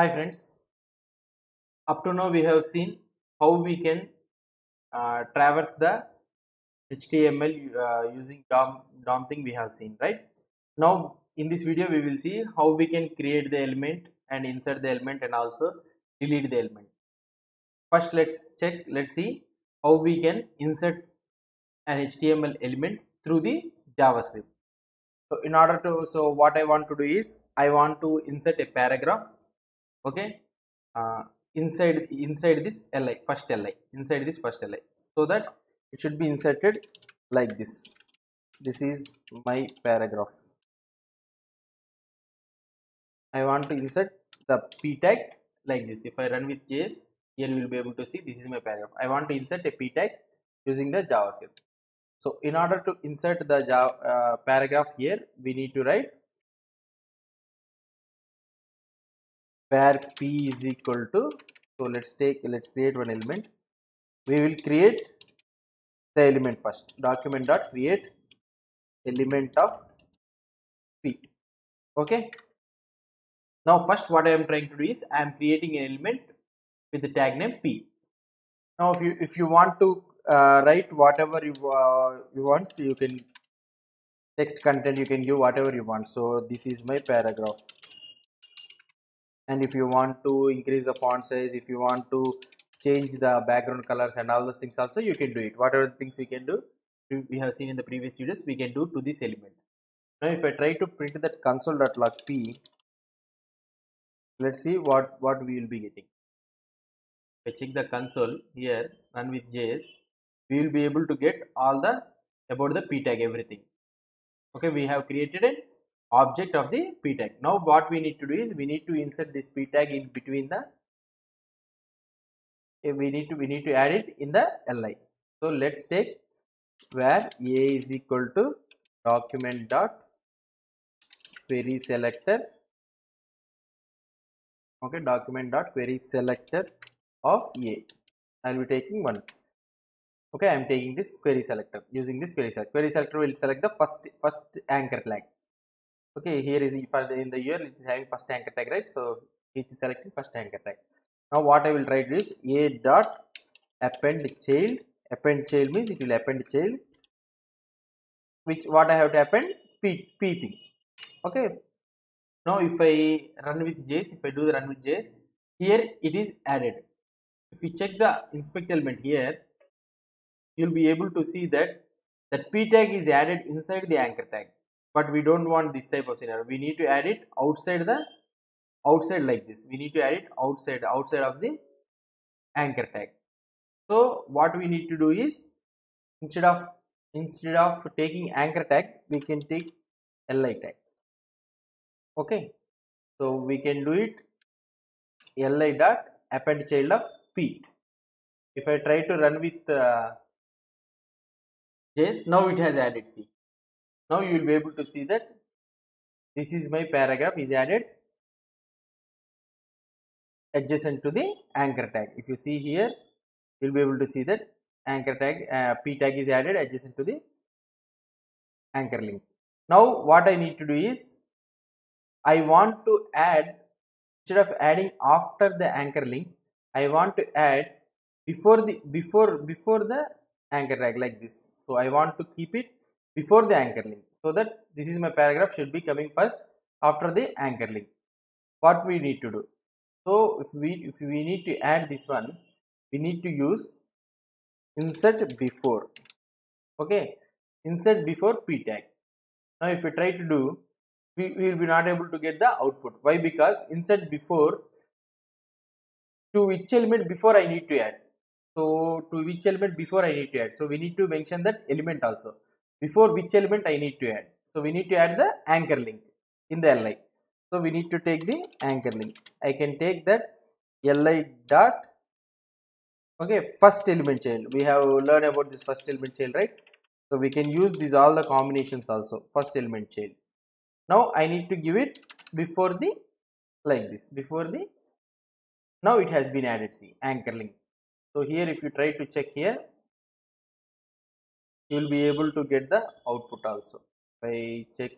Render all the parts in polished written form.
Hi friends, up to now we have seen how we can traverse the HTML using DOM thing we have seen, right? Now in this video we will see how we can create the element and insert the element and also delete the element. First let's see how we can insert an HTML element through the JavaScript. So in order to, so what I want to do is I want to insert a paragraph, okay, inside this li, first li, inside this first li, so that it should be inserted like this. This is my paragraph. I want to insert the p tag like this. If I run with JS, here you will be able to see this is my paragraph. I want to insert a p tag using the JavaScript. So in order to insert the paragraph here, we need to write where p is equal to, so let's create one element. We will create the element first, document dot create element of p. Okay, now first what I am trying to do is I am creating an element with the tag name p. Now if you want to write whatever you want, you can text content, you can give whatever you want. So this is my paragraph, and if you want to increase the font size, if you want to change the background colors and all those things also, you can do it. Whatever things we can do, we have seen in the previous videos, we can do to this element. Now if I try to print that console.log p, let's see what we will be getting. If I check the console here, run with JS, we will be able to get all the about the p tag, everything. Okay, we have created an object of the p tag. Now what we need to do is we need to insert this p tag in between the, we need to add it in the li. So let's take where a is equal to document dot query selector, okay, document dot query selector of a. I will be taking one, okay, I am taking this query selector. Using this query selector, will select the first anchor tag. Okay, here is in the year it is having first anchor tag, right? So it is selecting first anchor tag. Now what I will try to do is a dot appendChild. AppendChild means it will appendChild, which what I have to append p thing. Okay. Now if I run with JS, if I do the run with JS, here it is added. If you check the inspect element here, you'll be able to see that p tag is added inside the anchor tag. But we don't want this type of scenario. We need to add it outside like this. We need to add it outside of the anchor tag. So what we need to do is instead of taking anchor tag, we can take li tag. Okay, so we can do it li dot appendChild of p. If I try to run with JS, now it has added c. Now you will be able to see that this is my paragraph is added adjacent to the anchor tag. If you see here, you will be able to see that anchor tag, p tag is added adjacent to the anchor link. Now what I need to do is I want to add, instead of adding after the anchor link, I want to add before the anchor tag like this. So I want to keep it before the anchor link, so that this is my paragraph should be coming first after the anchor link. What we need to do, so if we need to add this one, we need to use insert before. Okay, insert before p tag. Now if we try to do, we will be not able to get the output. Why? Because insert before, to which element before I need to add, so to which element before I need to add, so we need to mention that element also, before which element I need to add. So we need to add the anchor link in the li. So we need to take the anchor link. I can take that li dot, okay, first element child. We have learned about this first element child, right? So we can use these all the combinations also, first element child. Now I need to give it before the, like this, before the, now it has been added see, anchor link. So here if you try to check here, you will be able to get the output also. If I check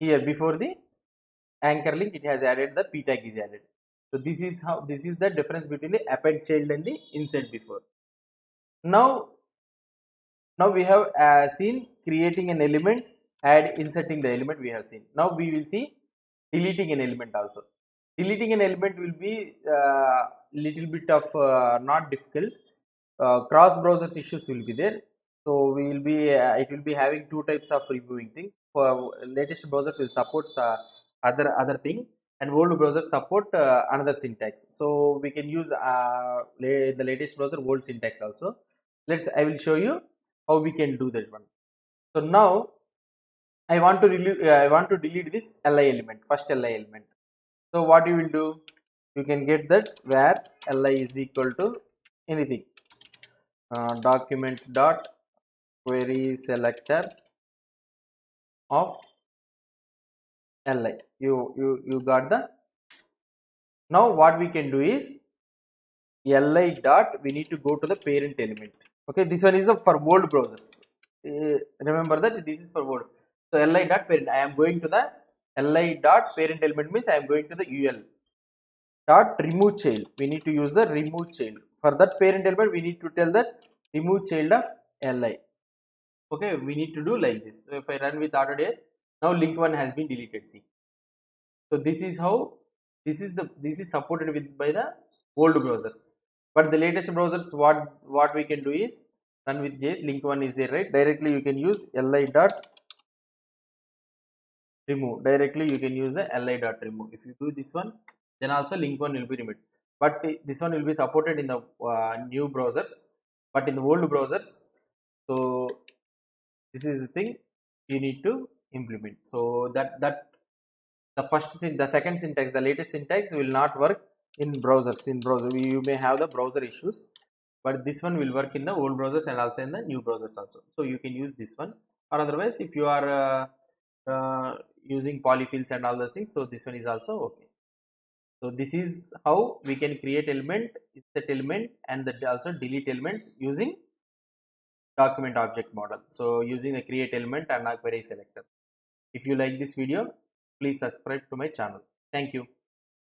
here, before the anchor link, it has added the p tag is added. So this is the difference between the append child and the insert before. Now we have seen creating an element and inserting the element we have seen. Now we will see deleting an element also. Deleting an element will be little bit of not difficult. Cross browser issues will be there. So we will be it will be having two types of reviewing things. Latest browsers will support other thing, and old browsers support another syntax. So we can use the latest browser old syntax also. I will show you how we can do that one. So now I want to delete this li element, first li element. So what you will do, you can get that where li is equal to anything, document dot query selector of li. You got the. Now what we can do is li dot, we need to go to the parent element. Okay, this one is for old browsers. Remember that this is for old. So li dot parent, I am going to the li dot parent element, means I am going to the ul dot remove child. We need to use the remove child. For that parent element, we need to tell that remove child of li. Okay, we need to do like this. So if I run with Autodesk, now link one has been deleted. See, so this is how this is supported by the old browsers. But the latest browsers, what we can do is run with JS, link one is there, right? Directly you can use li dot remove. Directly you can use the li dot remove. If you do this one, then also link one will be removed. But this one will be supported in the new browsers, but in the old browsers. So this is the thing you need to implement. So that the second syntax, the latest syntax will not work in browsers. In browser you may have the browser issues, but this one will work in the old browsers and also in the new browsers also. So you can use this one, or otherwise if you are using polyfills and all those things, so this one is also okay. So this is how we can create element, insert element, and also delete elements using document object model. So using the create element and query selectors. If you like this video, please subscribe to my channel. Thank you.